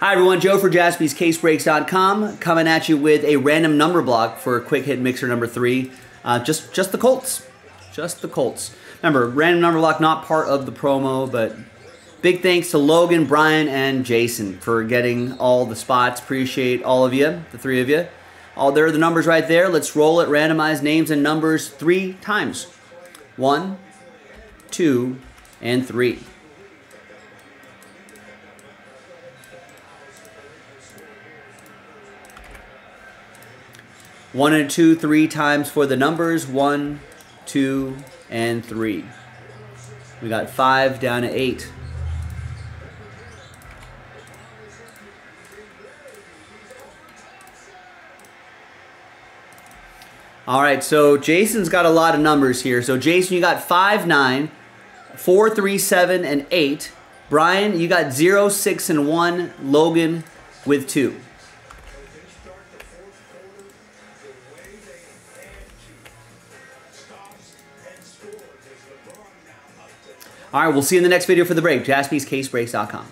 Hi everyone, Joe for JaspysCaseBreaks.com coming at you with a random number block for quick hit mixer number 3. Just the Colts. Just the Colts. Remember, random number block not part of the promo, but big thanks to Logan, Brian, and Jason for getting all the spots. Appreciate all of you, the three of you. All there are the numbers right there. Let's roll it. Randomize names and numbers 3 times. 1, 2, and 3. One and two, 3 times for the numbers. 1, 2, and 3. We got 5 down to 8. All right, so Jason's got a lot of numbers here. So Jason, you got 5, 9, 4, 3, 7, and 8. Brian, you got 0, 6, and 1. Logan with 2. All right, we'll see you in the next video for the break. JaspysCaseBreaks.com.